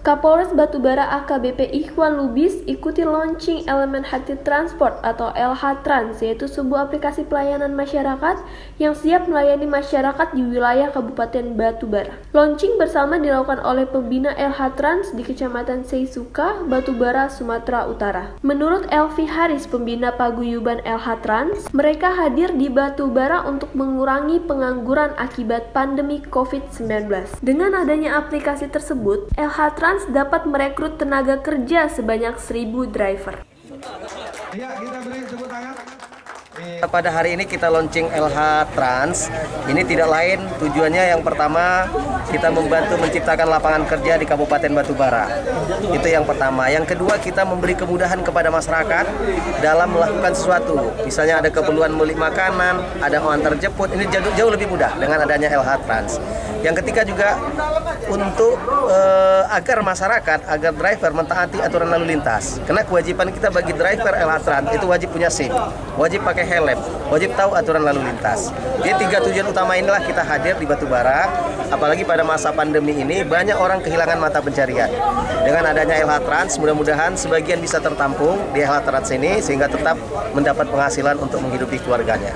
Kapolres Batu Bara AKBP Ikhwan Lubis ikuti launching Elemen Hati Transport atau Elha Trans, yaitu sebuah aplikasi pelayanan masyarakat yang siap melayani masyarakat di wilayah Kabupaten Batu Bara. Launching bersama dilakukan oleh pembina Elha Trans di Kecamatan Sei Suka, Batu Bara, Sumatera Utara. Menurut Elfi Haris, pembina paguyuban Elha Trans, mereka hadir di Batu Bara untuk mengurangi pengangguran akibat pandemi COVID-19. Dengan adanya aplikasi tersebut, Elha Trans dapat merekrut tenaga kerja sebanyak 1.000 driver. Pada hari ini kita launching Elha Trans. Ini tidak lain tujuannya yang pertama kita membantu menciptakan lapangan kerja di Kabupaten Batu Bara. Itu yang pertama. Yang kedua, kita memberi kemudahan kepada masyarakat dalam melakukan sesuatu. Misalnya ada keperluan beli makanan, ada mau antar jemput, ini jauh lebih mudah dengan adanya Elha Trans. Yang ketiga juga untuk agar masyarakat, agar driver mentaati aturan lalu lintas. Karena kewajiban kita bagi driver Elha Trans itu wajib punya SIM, wajib pakai helm, wajib tahu aturan lalu lintas. Jadi tiga tujuan utama inilah kita hadir di Batu Bara. Apalagi pada masa pandemi ini banyak orang kehilangan mata pencarian. Dengan adanya Elha Trans, mudah-mudahan sebagian bisa tertampung di Elha Trans ini sehingga tetap mendapat penghasilan untuk menghidupi keluarganya.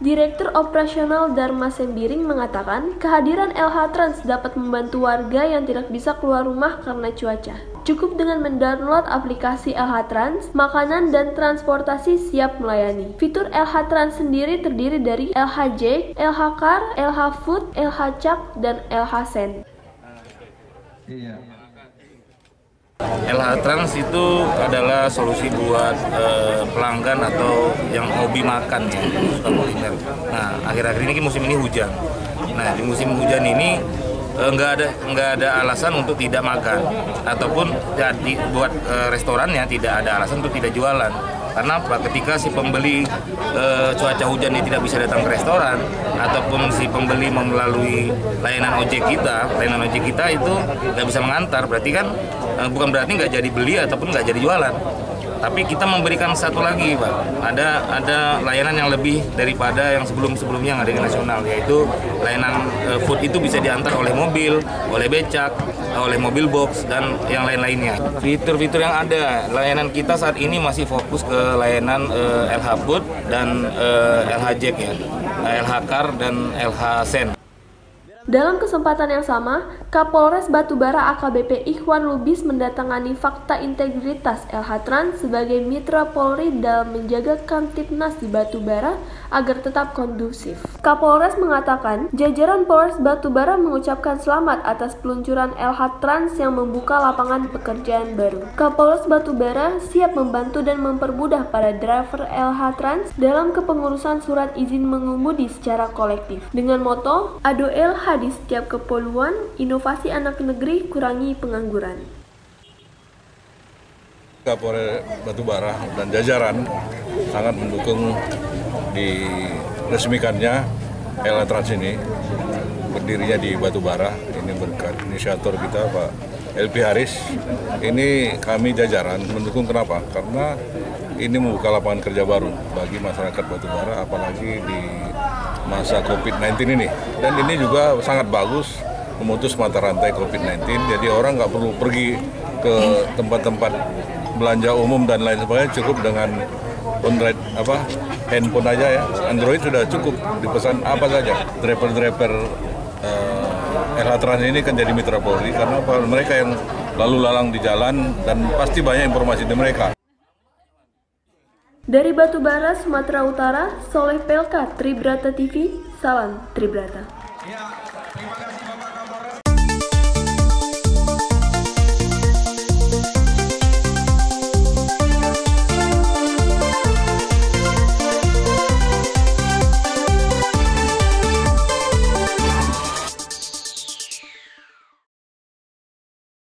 Direktur Operasional Darma Sembiring mengatakan, kehadiran Elha Trans dapat membantu warga yang tidak bisa keluar rumah karena cuaca. Cukup dengan mendownload aplikasi Elha Trans, makanan dan transportasi siap melayani. Fitur Elha Trans sendiri terdiri dari Elha Jek, Elha Car, Elha Food, Elha Cak, dan Elha Send. Elha Trans itu adalah solusi buat pelanggan atau yang hobi makan ya, suka kuliner. Nah, akhir-akhir ini musim ini hujan. Nah, di musim hujan ini nggak ada alasan untuk tidak makan, ataupun jadi ya, buat restorannya tidak ada alasan untuk tidak jualan. Karena apa? Ketika si pembeli cuaca hujan dia tidak bisa datang ke restoran, ataupun si pembeli melalui layanan ojek kita itu nggak bisa mengantar, berarti kan bukan berarti nggak jadi beli ataupun nggak jadi jualan. Tapi kita memberikan satu lagi, Pak. Ada layanan yang lebih daripada yang sebelum-sebelumnya yang ada di nasional, yaitu layanan food itu bisa diantar oleh mobil, oleh becak, oleh mobil box, dan yang lain-lainnya. Fitur-fitur yang ada, layanan kita saat ini masih fokus ke layanan Elha Food dan Elha Jek, ya, Elha Car dan Elha Send. Dalam kesempatan yang sama, Kapolres Batu Bara AKBP Ikhwan Lubis mendatangani fakta integritas Elha Trans sebagai mitra Polri dalam menjaga kamtibmas di Batu Bara agar tetap kondusif. Kapolres mengatakan, jajaran Polres Batu Bara mengucapkan selamat atas peluncuran Elha Trans yang membuka lapangan pekerjaan baru. Kapolres Batu Bara siap membantu dan mempermudah para driver Elha Trans dalam kepengurusan surat izin mengemudi secara kolektif. Dengan moto, Ado Elha di setiap keperluan, inovasi anak negeri, kurangi pengangguran. Kapolres Batu Bara dan jajaran sangat mendukung diresmikannya Elha Trans ini, berdirinya di Batu Bara. Ini berkat inisiator kita, Pak Elfi Haris. Ini kami jajaran mendukung. Kenapa? Karena ini membuka lapangan kerja baru bagi masyarakat Batu Bara, apalagi di masa COVID-19 ini. Dan ini juga sangat bagus memutus mata rantai COVID-19, jadi orang nggak perlu pergi ke tempat-tempat belanja umum dan lain sebagainya, cukup dengan handphone aja ya, Android sudah cukup, dipesan apa saja. Driver-driver Elha Trans ini kan jadi mitra Polri, karena mereka yang lalu lalang di jalan dan pasti banyak informasi dari mereka. Dari Batu Bara, Sumatera Utara, Soleh Pelka, Tribrata TV. Salam Tribrata.